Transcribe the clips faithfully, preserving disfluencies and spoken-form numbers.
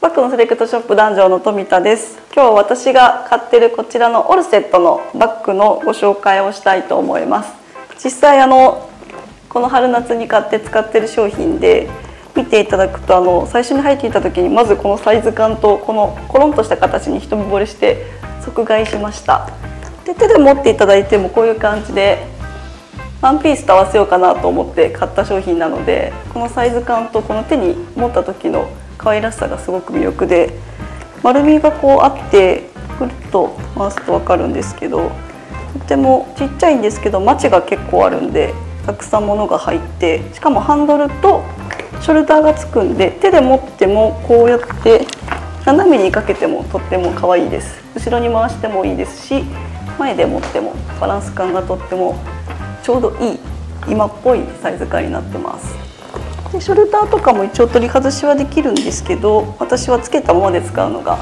バッグのセレクトショップダンジョーの富田です。今日私が買ってるこちらのオルセットのバッグのご紹介をしたいと思います。実際あのこの春夏に買って使ってる商品で見ていただくと、あの最初に入っていた時にまずこのサイズ感とこのコロンとした形に一目惚れして即買いしました。で手で持っていただいてもこういう感じでワンピースと合わせようかなと思って買った商品なので、このサイズ感とこの手に持った時の可愛らしさがすごく魅力で、丸みがこうあってくるっと回すと分かるんですけど、とてもちっちゃいんですけどマチが結構あるんでたくさんものが入って、しかもハンドルとショルダーがつくんで手で持ってもこうやって斜めにかけてもとっても可愛いです。後ろに回してもいいですし、前で持ってもバランス感がとってもちょうどいい今っぽいサイズ感になってます。でショルダーとかも一応取り外しはできるんですけど、私はつけたままで使うのが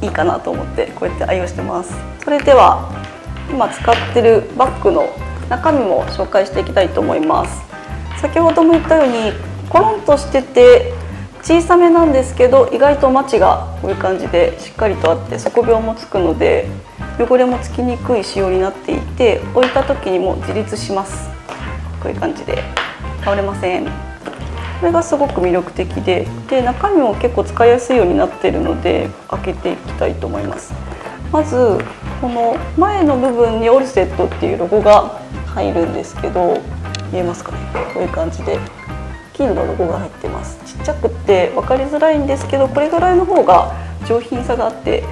いいかなと思ってこうやって愛用してます。それでは今使ってるバッグの中身も紹介していきたいと思います。先ほども言ったようにコロンとしてて小さめなんですけど、意外とマチがこういう感じでしっかりとあって底描もつくので汚れもつきにくい仕様になっていて、置いた時にも自立します。こういう感じで倒れません。これがすごく魅力的で、で中身も結構使いやすいようになっているので開けていきたいと思います。まずこの前の部分にオルセットっていうロゴが入るんですけど、見えますかね、こういう感じで金のロゴが入ってます。ちっちゃくって分かりづらいんですけど、これぐらいの方が上品さがあって、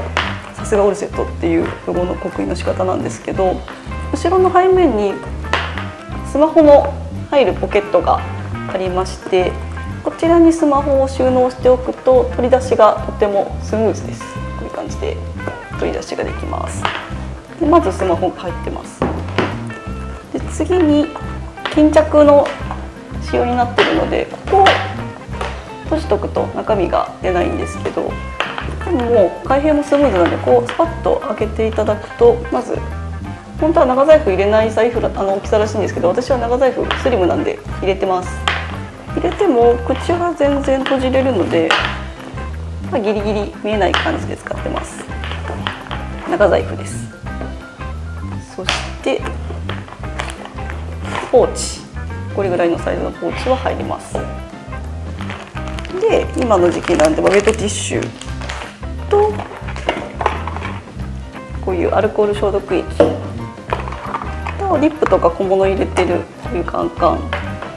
さすがオルセットっていうロゴの刻印の仕方なんですけど、後ろの背面にスマホの入るポケットがありまして、こちらにスマホを収納しておくと取り出しがとてもスムーズです。こういう感じで取り出しができます。でまずスマホが入ってます。で次に巾着の仕様になっているので、ここを閉じとくと中身が出ないんですけど、でももう開閉もスムーズなので、こうスパッと開けていただくと、まず本当は長財布入れない財布あの大きさらしいんですけど、私は長財布スリムなんで入れてます。入れても口が全然閉じれるので、まあ、ギリギリ見えない感じで使ってます。長財布です。そしてポーチ、これぐらいのサイズのポーチは入ります。で今の時期なんでウェットティッシュとこういうアルコール消毒液とリップとか小物入れてるこういうカンカン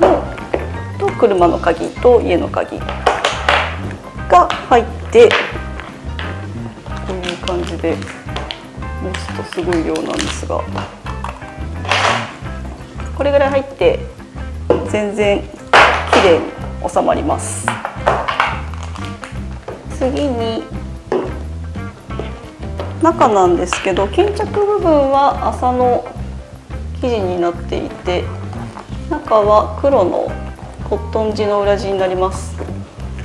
のと車の鍵と家の鍵が入って、こういう感じで持つとすごい量なんですが、これぐらい入って全然綺麗に収まります。次に中なんですけど、巾着部分は麻の生地になっていて、中は黒のコットン地の裏地になります。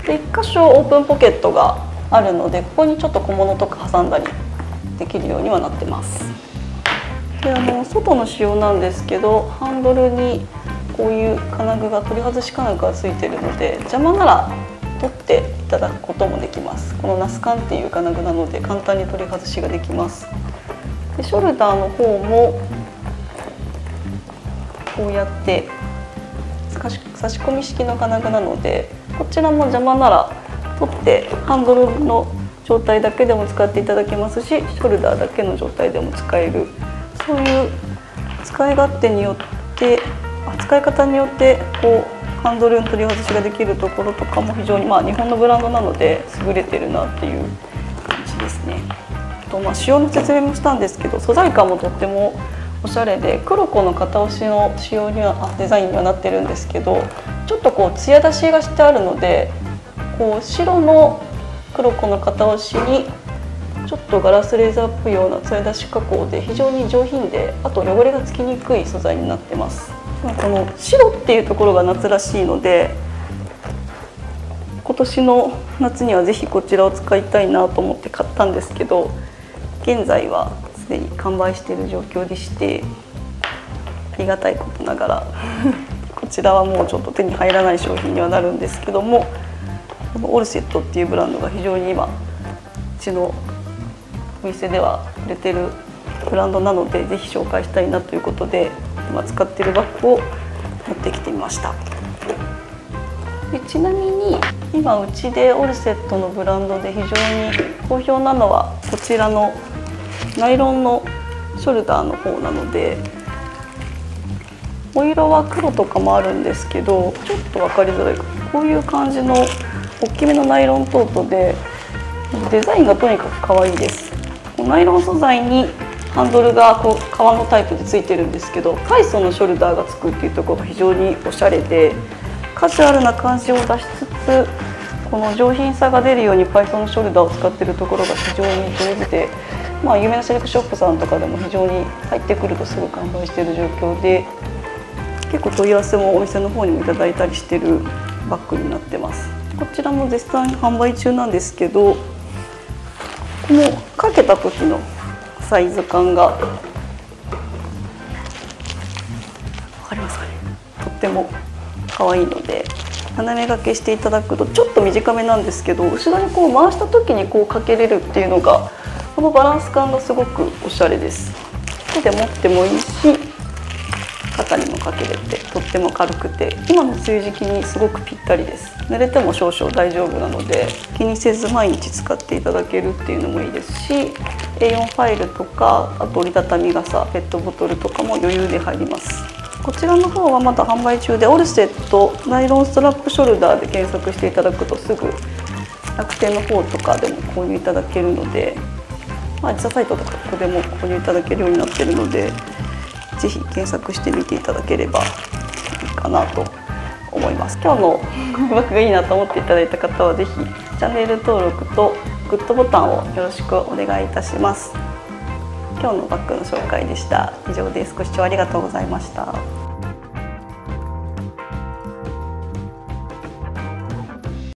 でいっ箇所オープンポケットがあるので、ここにちょっと小物とか挟んだりできるようにはなってます。であの外の仕様なんですけど、ハンドルにこういう金具が取り外し金具がついてるので、邪魔なら取っていただくこともできます。このナスカンっていう金具なので簡単に取り外しができます。でショルダーの方もこうやって差し込み式の金具なので、こちらも邪魔なら取ってハンドルの状態だけでも使っていただけますし、ショルダーだけの状態でも使える、そういう使い勝手によって使い方によってこうハンドルの取り外しができるところとかも非常に、まあ、日本のブランドなので優れてるなっていう感じですね。と、まあ、仕様の説明もしたんですけど、素材感もとってもおしゃれで、黒子の型押しの仕様にはデザインにはなってるんですけど、ちょっとこう艶出しがしてあるので、こう白の黒子の型押しにちょっとガラスレーザーっぽいような艶出し加工で非常に上品で、あと汚れがつきにくい素材になってます。この白っていうところが夏らしいので、今年の夏にはぜひこちらを使いたいなと思って買ったんですけど、現在はすでに完売している状況でして、ありがたいことながらこちらはもうちょっと手に入らない商品にはなるんですけども、オルセットっていうブランドが非常に今うちのお店では売れてるブランドなので、ぜひ紹介したいなということで今使ってるバッグを持ってきてみました。でちなみに今うちでオルセットのブランドで非常に好評なのはこちらのナイロンのショルダーの方なので、お色は黒とかもあるんですけど、ちょっと分かりづらいかな、こういう感じの大きめのナイロントートでデザインがとにかく可愛いです。ナイロン素材にハンドルがこう革のタイプでついてるんですけど、階層のショルダーがつくっていうところが非常におしゃれで、カジュアルな感じを出しつつこの上品さが出るようにパイソンのショルダーを使ってるところが非常に上手で、まあ、有名なシルクショップさんとかでも非常に入ってくるとすぐ完売している状況で、結構問い合わせもお店の方にもいただいたりしてるバッグになってます。こちらも絶賛販売中なんですけど、このかけた時のサイズ感が分かりますかね、とっても可愛いので、斜め掛けしていただくとちょっと短めなんですけど、後ろにこう回した時にこうかけれるっていうのがこのバランス感がすごくおしゃれです。手で持ってもいいし肩にもかけれてとっても軽くて、今の梅雨時期にすごくぴったりです。濡れても少々大丈夫なので気にせず毎日使っていただけるっていうのもいいですし、 エーよん ファイルとか、あと折りたたみ傘、ペットボトルとかも余裕で入ります。こちらの方はまだ販売中で、オルセットナイロンストラップショルダーで検索していただくとすぐ楽天の方とかでも購入いただけるので、まあ、実際サイトとかここでも購入いただけるようになっているので、ぜひ検索してみていただければいいかなと思います。今日のバッグがいいなと思っていただいた方は、ぜひチャンネル登録とグッドボタンをよろしくお願いいたします。今日のバッグの紹介でした。以上です。ご視聴ありがとうございました。